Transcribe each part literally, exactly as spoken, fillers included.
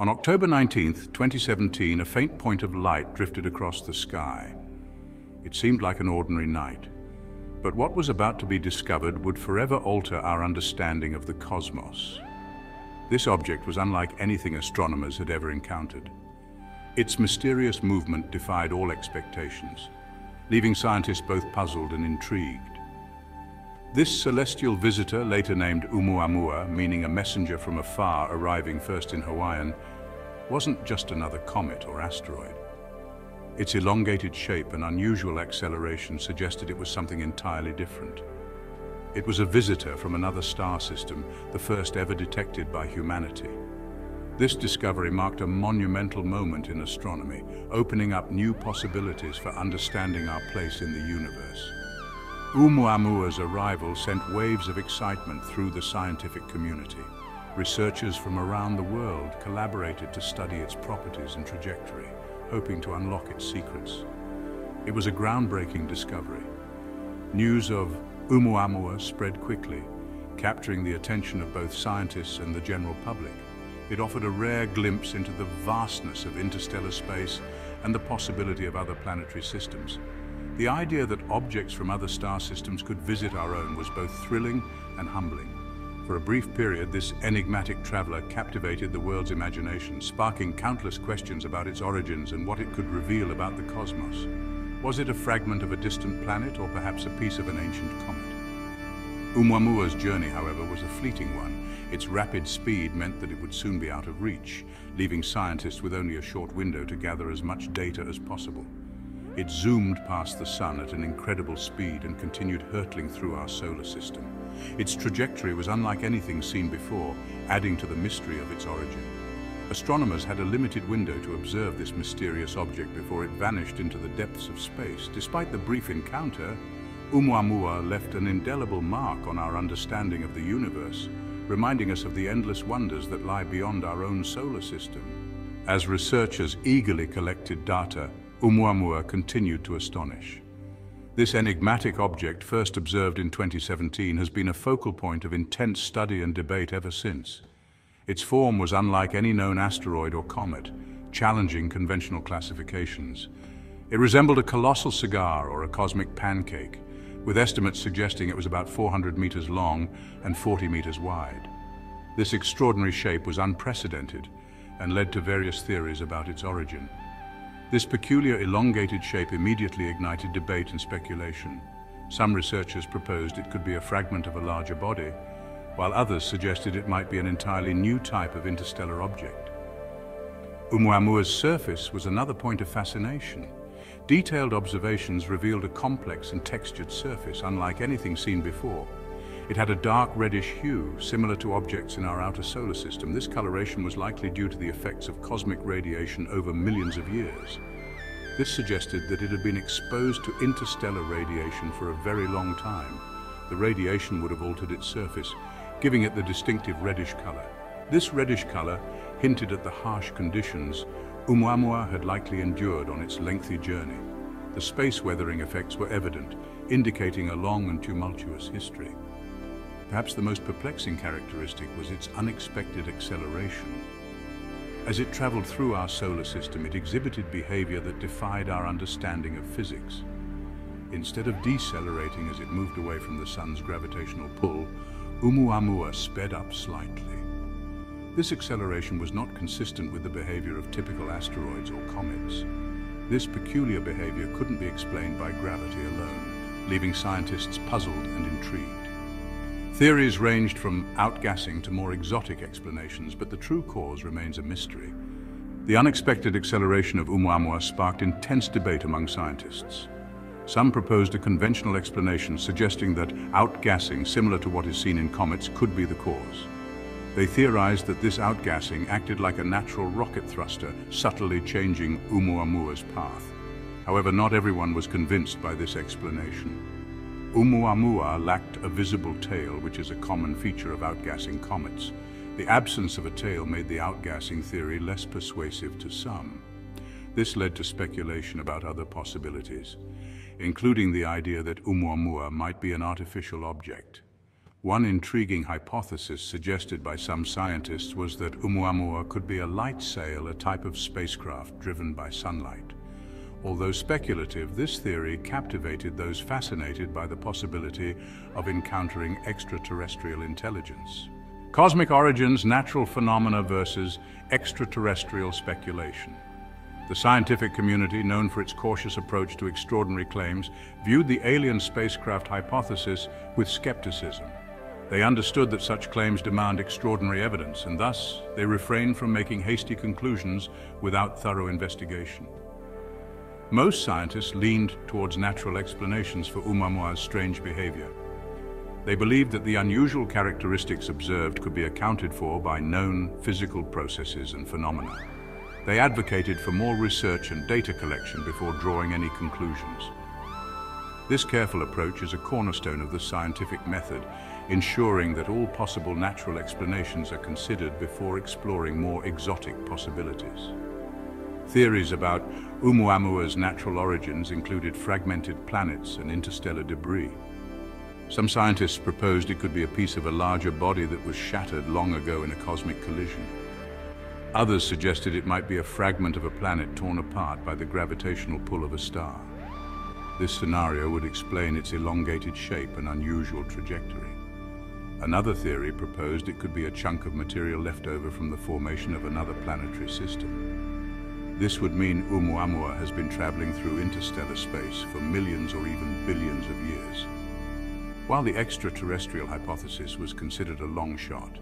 On October nineteenth, twenty seventeen, a faint point of light drifted across the sky. It seemed like an ordinary night, but what was about to be discovered would forever alter our understanding of the cosmos. This object was unlike anything astronomers had ever encountered. Its mysterious movement defied all expectations, leaving scientists both puzzled and intrigued. This celestial visitor, later named 'Oumuamua, meaning a messenger from afar arriving first in Hawaiian, wasn't just another comet or asteroid. Its elongated shape and unusual acceleration suggested it was something entirely different. It was a visitor from another star system, the first ever detected by humanity. This discovery marked a monumental moment in astronomy, opening up new possibilities for understanding our place in the universe. 'Oumuamua's arrival sent waves of excitement through the scientific community. Researchers from around the world collaborated to study its properties and trajectory, hoping to unlock its secrets. It was a groundbreaking discovery. News of 'Oumuamua spread quickly, capturing the attention of both scientists and the general public. It offered a rare glimpse into the vastness of interstellar space and the possibility of other planetary systems. The idea that objects from other star systems could visit our own was both thrilling and humbling. For a brief period, this enigmatic traveler captivated the world's imagination, sparking countless questions about its origins and what it could reveal about the cosmos. Was it a fragment of a distant planet or perhaps a piece of an ancient comet? 'Oumuamua's journey, however, was a fleeting one. Its rapid speed meant that it would soon be out of reach, leaving scientists with only a short window to gather as much data as possible. It zoomed past the sun at an incredible speed and continued hurtling through our solar system. Its trajectory was unlike anything seen before, adding to the mystery of its origin. Astronomers had a limited window to observe this mysterious object before it vanished into the depths of space. Despite the brief encounter, 'Oumuamua left an indelible mark on our understanding of the universe, reminding us of the endless wonders that lie beyond our own solar system. As researchers eagerly collected data, 'Oumuamua continued to astonish. This enigmatic object, first observed in twenty seventeen, has been a focal point of intense study and debate ever since. Its form was unlike any known asteroid or comet, challenging conventional classifications. It resembled a colossal cigar or a cosmic pancake, with estimates suggesting it was about four hundred meters long and forty meters wide. This extraordinary shape was unprecedented and led to various theories about its origin. This peculiar elongated shape immediately ignited debate and speculation. Some researchers proposed it could be a fragment of a larger body, while others suggested it might be an entirely new type of interstellar object. 'Oumuamua's surface was another point of fascination. Detailed observations revealed a complex and textured surface unlike anything seen before. It had a dark reddish hue, similar to objects in our outer solar system. This coloration was likely due to the effects of cosmic radiation over millions of years. This suggested that it had been exposed to interstellar radiation for a very long time. The radiation would have altered its surface, giving it the distinctive reddish color. This reddish color hinted at the harsh conditions 'Oumuamua had likely endured on its lengthy journey. The space weathering effects were evident, indicating a long and tumultuous history. Perhaps the most perplexing characteristic was its unexpected acceleration. As it traveled through our solar system, it exhibited behavior that defied our understanding of physics. Instead of decelerating as it moved away from the sun's gravitational pull, 'Oumuamua sped up slightly. This acceleration was not consistent with the behavior of typical asteroids or comets. This peculiar behavior couldn't be explained by gravity alone, leaving scientists puzzled and intrigued. Theories ranged from outgassing to more exotic explanations, but the true cause remains a mystery. The unexpected acceleration of 'Oumuamua sparked intense debate among scientists. Some proposed a conventional explanation suggesting that outgassing, similar to what is seen in comets, could be the cause. They theorized that this outgassing acted like a natural rocket thruster, subtly changing 'Oumuamua's path. However, not everyone was convinced by this explanation. 'Oumuamua lacked a visible tail, which is a common feature of outgassing comets. The absence of a tail made the outgassing theory less persuasive to some. This led to speculation about other possibilities, including the idea that 'Oumuamua might be an artificial object. One intriguing hypothesis suggested by some scientists was that 'Oumuamua could be a light sail, a type of spacecraft driven by sunlight. Although speculative, this theory captivated those fascinated by the possibility of encountering extraterrestrial intelligence. Cosmic origins, natural phenomena versus extraterrestrial speculation. The scientific community, known for its cautious approach to extraordinary claims, viewed the alien spacecraft hypothesis with skepticism. They understood that such claims demand extraordinary evidence, and thus they refrained from making hasty conclusions without thorough investigation. Most scientists leaned towards natural explanations for 'Oumuamua's strange behavior. They believed that the unusual characteristics observed could be accounted for by known physical processes and phenomena. They advocated for more research and data collection before drawing any conclusions. This careful approach is a cornerstone of the scientific method, ensuring that all possible natural explanations are considered before exploring more exotic possibilities. Theories about 'Oumuamua's natural origins included fragmented planets and interstellar debris. Some scientists proposed it could be a piece of a larger body that was shattered long ago in a cosmic collision. Others suggested it might be a fragment of a planet torn apart by the gravitational pull of a star. This scenario would explain its elongated shape and unusual trajectory. Another theory proposed it could be a chunk of material left over from the formation of another planetary system. This would mean 'Oumuamua has been traveling through interstellar space for millions or even billions of years. While the extraterrestrial hypothesis was considered a long shot,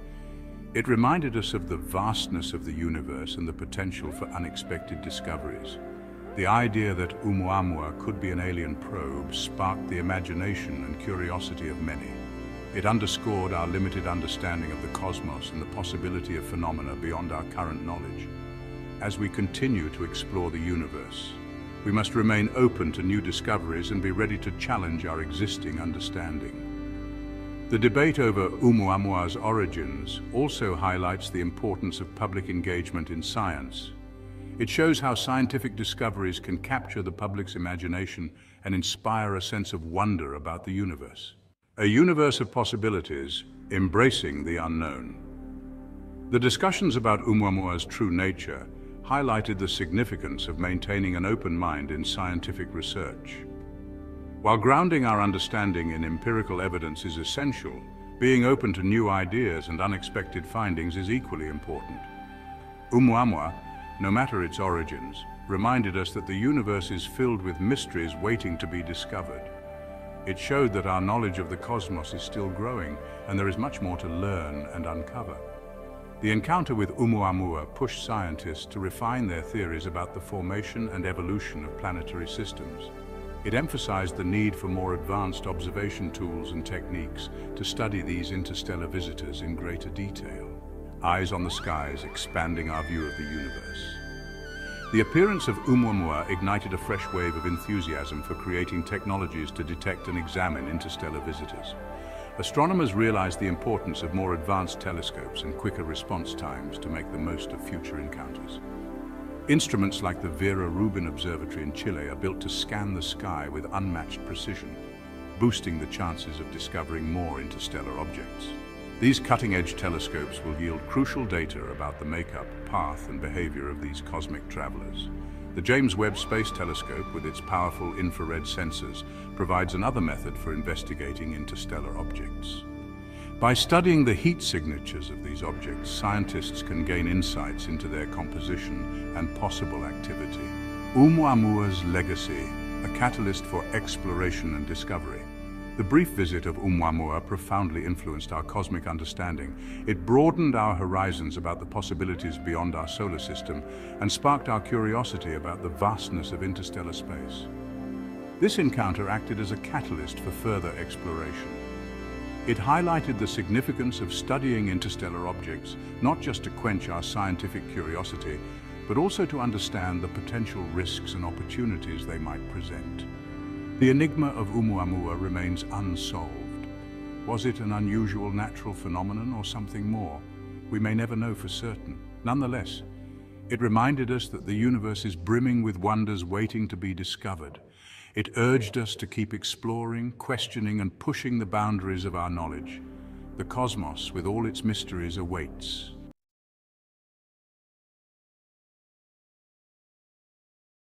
it reminded us of the vastness of the universe and the potential for unexpected discoveries. The idea that 'Oumuamua could be an alien probe sparked the imagination and curiosity of many. It underscored our limited understanding of the cosmos and the possibility of phenomena beyond our current knowledge. As we continue to explore the universe, we must remain open to new discoveries and be ready to challenge our existing understanding. The debate over 'Oumuamua's origins also highlights the importance of public engagement in science. It shows how scientific discoveries can capture the public's imagination and inspire a sense of wonder about the universe. A universe of possibilities, embracing the unknown. The discussions about 'Oumuamua's true nature highlighted the significance of maintaining an open mind in scientific research. While grounding our understanding in empirical evidence is essential, being open to new ideas and unexpected findings is equally important. 'Oumuamua, no matter its origins, reminded us that the universe is filled with mysteries waiting to be discovered. It showed that our knowledge of the cosmos is still growing, and there is much more to learn and uncover. The encounter with 'Oumuamua pushed scientists to refine their theories about the formation and evolution of planetary systems. It emphasized the need for more advanced observation tools and techniques to study these interstellar visitors in greater detail. Eyes on the skies, expanding our view of the universe. The appearance of 'Oumuamua ignited a fresh wave of enthusiasm for creating technologies to detect and examine interstellar visitors. Astronomers realized the importance of more advanced telescopes and quicker response times to make the most of future encounters. Instruments like the Vera Rubin Observatory in Chile are built to scan the sky with unmatched precision, boosting the chances of discovering more interstellar objects. These cutting-edge telescopes will yield crucial data about the makeup, path, and behavior of these cosmic travelers. The James Webb Space Telescope, with its powerful infrared sensors, provides another method for investigating interstellar objects. By studying the heat signatures of these objects, scientists can gain insights into their composition and possible activity. 'Oumuamua's legacy, a catalyst for exploration and discovery. The brief visit of 'Oumuamua profoundly influenced our cosmic understanding. It broadened our horizons about the possibilities beyond our solar system and sparked our curiosity about the vastness of interstellar space. This encounter acted as a catalyst for further exploration. It highlighted the significance of studying interstellar objects, not just to quench our scientific curiosity, but also to understand the potential risks and opportunities they might present. The enigma of 'Oumuamua remains unsolved. Was it an unusual natural phenomenon or something more? We may never know for certain. Nonetheless, it reminded us that the universe is brimming with wonders waiting to be discovered. It urged us to keep exploring, questioning, and pushing the boundaries of our knowledge. the cosmos with all its mysteries awaits.